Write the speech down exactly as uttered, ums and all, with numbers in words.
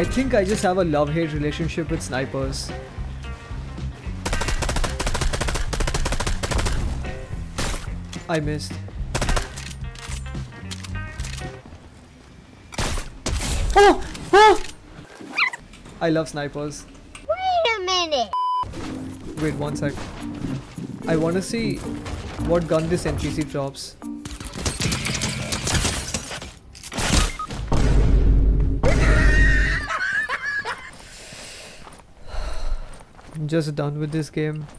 I think I just have a love-hate relationship with snipers. I missed. Oh! Oh! I love snipers. Wait a minute! Wait, one sec. I want to see what gun this N P C drops. I'm just done with this game.